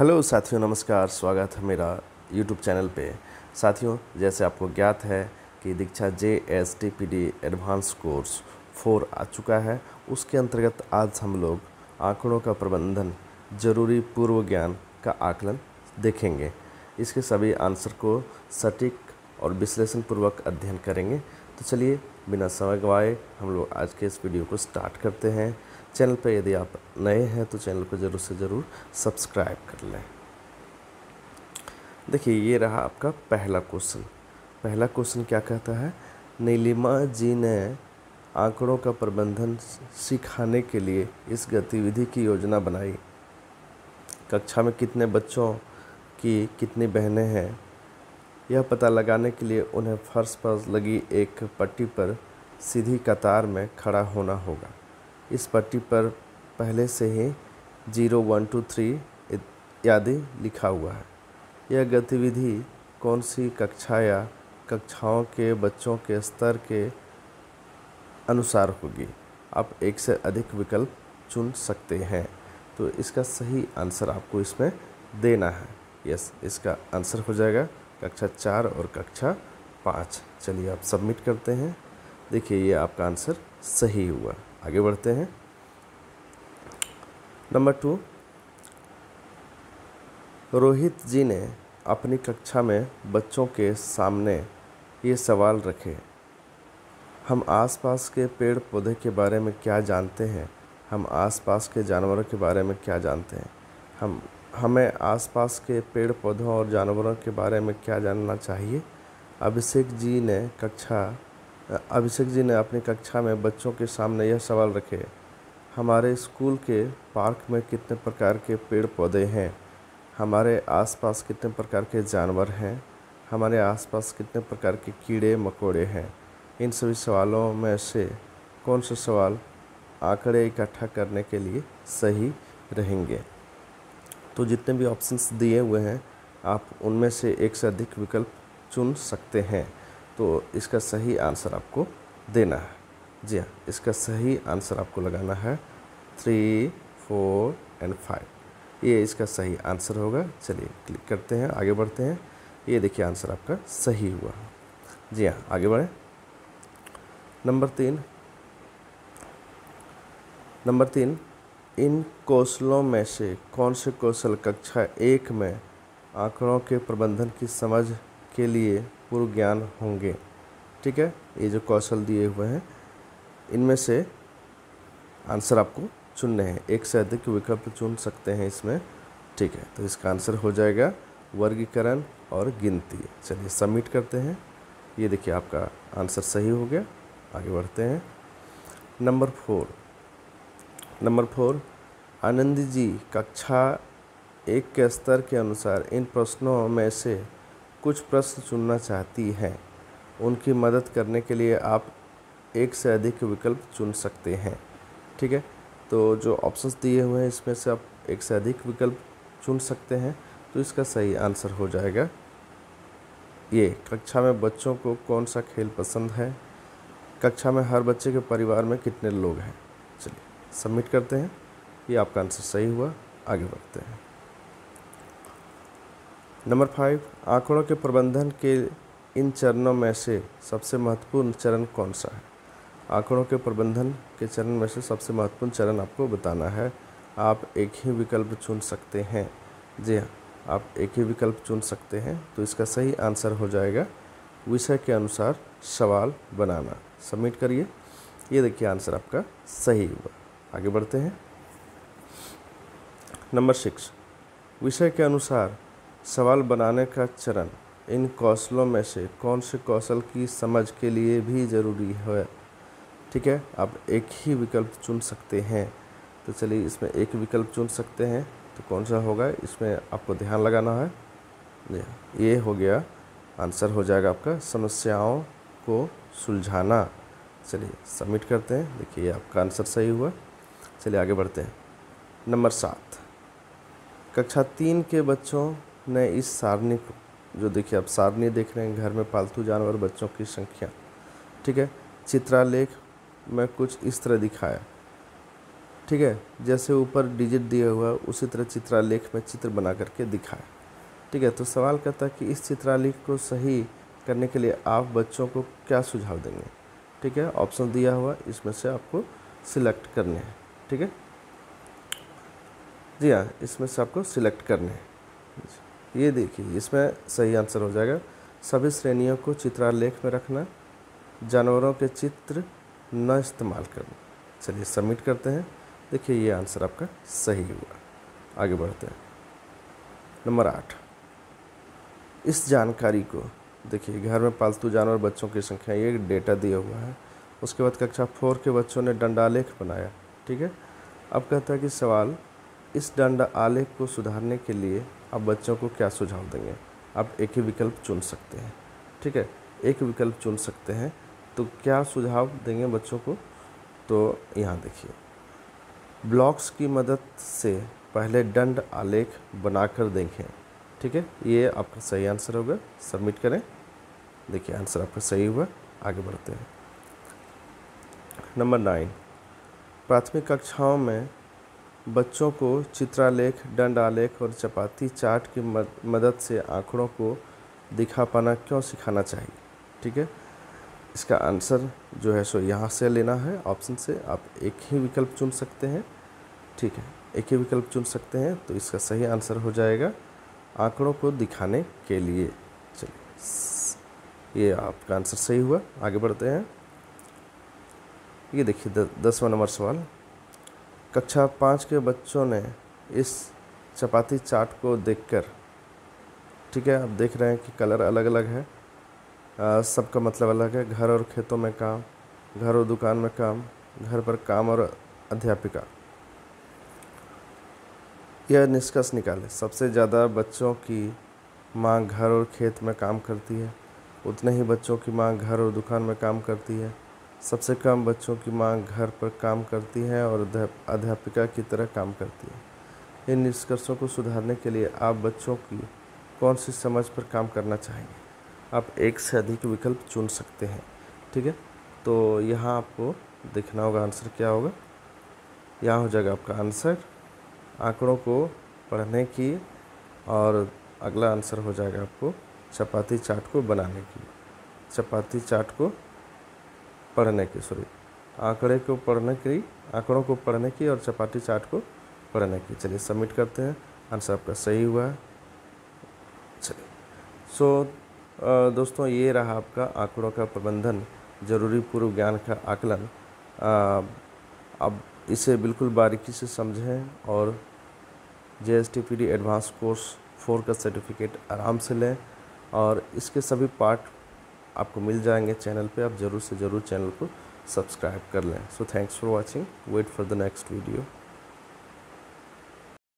Hello साथियों, नमस्कार। स्वागत है मेरा YouTube चैनल पे। साथियों, जैसे आपको ज्ञात है कि दीक्षा जेएसटीपीडी एडवांस कोर्स 4 आ चुका है। उसके अंतर्गत आज हम लोग आंकड़ों का प्रबंधन, जरूरी पूर्व ज्ञान का आकलन देखेंगे। इसके सभी आंसर को सटीक और विश्लेषण पूर्वक अध्ययन करेंगे। तो चलिए बिना समय गवाए हम लोग आज के इस वीडियो को स्टार्ट करते हैं। चैनल पर यदि आप नए हैं तो चैनल को ज़रूर से ज़रूर सब्सक्राइब कर लें। देखिए, ये रहा आपका पहला क्वेश्चन। पहला क्वेश्चन क्या कहता है, नीलिमा जी ने आंकड़ों का प्रबंधन सिखाने के लिए इस गतिविधि की योजना बनाई। कक्षा में कितने बच्चों की कितनी बहनें हैं यह पता लगाने के लिए उन्हें फर्श पर लगी एक पट्टी पर सीधी कतार में खड़ा होना होगा। इस पट्टी पर पहले से ही 0, 1, 2, 3 इत्यादि लिखा हुआ है। यह गतिविधि कौन सी कक्षा या कक्षाओं के बच्चों के स्तर के अनुसार होगी। आप एक से अधिक विकल्प चुन सकते हैं। तो इसका सही आंसर आपको इसमें देना है। यस, इसका आंसर हो जाएगा कक्षा 4 और कक्षा 5। चलिए आप सबमिट करते हैं। देखिए, ये आपका आंसर सही हुआ। आगे बढ़ते हैं। नंबर 2, रोहित जी ने अपनी कक्षा में बच्चों के सामने ये सवाल रखे, हम आसपास के पेड़ पौधे के बारे में क्या जानते हैं, हम आसपास के जानवरों के बारे में क्या जानते हैं, हमें आसपास के पेड़ पौधों और जानवरों के बारे में क्या जानना चाहिए। अभिषेक जी ने अपनी कक्षा में बच्चों के सामने यह सवाल रखे, हमारे स्कूल के पार्क में कितने प्रकार के पेड़ पौधे हैं, हमारे आसपास कितने प्रकार के जानवर हैं, हमारे आसपास कितने प्रकार के कीड़े मकोड़े हैं। इन सभी सवालों में से कौन सा सवाल आंकड़े इकट्ठा करने के लिए सही रहेंगे। तो जितने भी ऑप्शंस दिए हुए हैं आप उनमें से एक से अधिक विकल्प चुन सकते हैं। तो इसका सही आंसर आपको देना है। जी हाँ, इसका सही आंसर आपको लगाना है 3, 4 और 5। ये इसका सही आंसर होगा। चलिए क्लिक करते हैं, आगे बढ़ते हैं। ये देखिए, आंसर आपका सही हुआ। जी हाँ, आगे बढ़ें। नंबर 3, इन कौशलों में से कौन से कौशल कक्षा 1 में आंकड़ों के प्रबंधन की समझ के लिए पूर्व ज्ञान होंगे। ठीक है, ये जो कौशल दिए हुए हैं इनमें से आंसर आपको चुनने हैं। एक से अधिक विकल्प चुन सकते हैं इसमें। ठीक है, तो इसका आंसर हो जाएगा वर्गीकरण और गिनती। चलिए सबमिट करते हैं। ये देखिए, आपका आंसर सही हो गया। आगे बढ़ते हैं। नंबर 4, आनंद जी कक्षा 1 के स्तर के अनुसार इन प्रश्नों में से कुछ प्रश्न चुनना चाहती हैं। उनकी मदद करने के लिए आप एक से अधिक विकल्प चुन सकते हैं। ठीक है, तो जो ऑप्शंस दिए हुए हैं इसमें से आप एक से अधिक विकल्प चुन सकते हैं। तो इसका सही आंसर हो जाएगा ये, कक्षा में बच्चों को कौन सा खेल पसंद है, कक्षा में हर बच्चे के परिवार में कितने लोग हैं। चलिए सबमिट करते हैं। ये आपका आंसर सही हुआ। आगे बढ़ते हैं। नंबर 5, आंकड़ों के प्रबंधन के इन चरणों में से सबसे महत्वपूर्ण चरण कौन सा है। आंकड़ों के प्रबंधन के चरण में से सबसे महत्वपूर्ण चरण आपको बताना है। आप एक ही विकल्प चुन सकते हैं। जी हाँ, आप एक ही विकल्प चुन सकते हैं। तो इसका सही आंसर हो जाएगा विषय के अनुसार सवाल बनाना। सबमिट करिए। ये देखिए, आंसर आपका सही हुआ। आगे बढ़ते हैं। नंबर 6, विषय के अनुसार सवाल बनाने का चरण इन कौशलों में से कौन से कौशल की समझ के लिए भी ज़रूरी है। ठीक है, आप एक ही विकल्प चुन सकते हैं। तो चलिए, इसमें एक विकल्प चुन सकते हैं। तो कौन सा होगा इसमें आपको ध्यान लगाना है। ये हो गया, आंसर हो जाएगा आपका समस्याओं को सुलझाना। चलिए सबमिट करते हैं। देखिए, आपका आंसर सही हुआ। चलिए आगे बढ़ते हैं। नंबर 7, कक्षा 3 के बच्चों ने इस सारणी को, जो देखिए आप सारणी देख रहे हैं, घर में पालतू जानवर बच्चों की संख्या, ठीक है, चित्रालेख में कुछ इस तरह दिखाया। ठीक है, जैसे ऊपर डिजिट दिया हुआ उसी तरह चित्रालेख में चित्र बना करके दिखाएं। ठीक है, तो सवाल करता है कि इस चित्रालेख को सही करने के लिए आप बच्चों को क्या सुझाव देंगे। ठीक है, ऑप्शन दिया हुआ इसमें से आपको सिलेक्ट करने हैं। ठीक है, जी हाँ, इसमें से आपको सिलेक्ट करने हैं। ये देखिए, इसमें सही आंसर हो जाएगा सभी श्रेणियों को चित्रालेख में रखना, जानवरों के चित्र न इस्तेमाल करना। चलिए सबमिट करते हैं। देखिए ये आंसर आपका सही हुआ। आगे बढ़ते हैं, नंबर 8। इस जानकारी को देखिए, घर में पालतू जानवर बच्चों की संख्या, ये डेटा दिया हुआ है। उसके बाद कक्षा 4 के बच्चों ने दंडालेख बनाया। ठीक है, अब कहता है कि सवाल, इस दंडालेख को सुधारने के लिए आप बच्चों को क्या सुझाव देंगे। आप एक ही विकल्प चुन सकते हैं। ठीक है, एक विकल्प चुन सकते हैं, तो क्या सुझाव देंगे बच्चों को। तो यहाँ देखिए, ब्लॉक्स की मदद से पहले दंड आलेख बनाकर देखें। ठीक है, ये आपका सही आंसर होगा। सबमिट करें। देखिए आंसर आपका सही हुआ। आगे बढ़ते हैं, नंबर 9। प्राथमिक कक्षाओं में बच्चों को चित्रालेख, दंड आलेख और चपाती चार्ट की मदद से आंकड़ों को दिखा पाना क्यों सिखाना चाहिए। ठीक है, इसका आंसर जो है सो यहाँ से लेना है, ऑप्शन से। आप एक ही विकल्प चुन सकते हैं। ठीक है, एक ही विकल्प चुन सकते हैं, तो इसका सही आंसर हो जाएगा आंकड़ों को दिखाने के लिए। चलिए ये आपका आंसर सही हुआ। आगे बढ़ते हैं। ये देखिए 10वां नंबर सवाल, कक्षा 5 के बच्चों ने इस चपाती चार्ट को देखकर, ठीक है, आप देख रहे हैं कि कलर अलग अलग है, सबका मतलब अलग है। घर और खेतों में काम, घर और दुकान में काम, घर पर काम और अध्यापिका। यह निष्कर्ष निकाले, सबसे ज़्यादा बच्चों की मां घर और खेत में काम करती है, उतने ही बच्चों की मां घर और दुकान में काम करती है, सबसे कम बच्चों की मां घर पर काम करती है और अध्यापिका की तरह काम करती है। इन निष्कर्षों को सुधारने के लिए आप बच्चों की कौन सी समझ पर काम करना चाहेंगे। आप एक से अधिक विकल्प चुन सकते हैं। ठीक है, तो यहाँ आपको देखना होगा आंसर क्या होगा। यहाँ हो जाएगा आपका आंसर आंकड़ों को पढ़ने की, और अगला आंसर हो जाएगा आपको चपाती चार्ट को बनाने की, चपाती चार्ट को पढ़ने की, सॉरी, आंकड़े को पढ़ने की, आंकड़ों को पढ़ने की और चपाती चार्ट को पढ़ने की। चलिए सबमिट करते हैं। आंसर आपका सही हुआ है। चलिए दोस्तों, ये रहा आपका आंकड़ों का प्रबंधन, जरूरी पूर्व ज्ञान का आकलन। अब इसे बिल्कुल बारीकी से समझें और जेएसटीपीडी एडवांस कोर्स 4 का सर्टिफिकेट आराम से लें, और इसके सभी पार्ट आपको मिल जाएंगे चैनल पे। आप ज़रूर से ज़रूर चैनल को सब्सक्राइब कर लें। So thanks for watching, wait for the next video.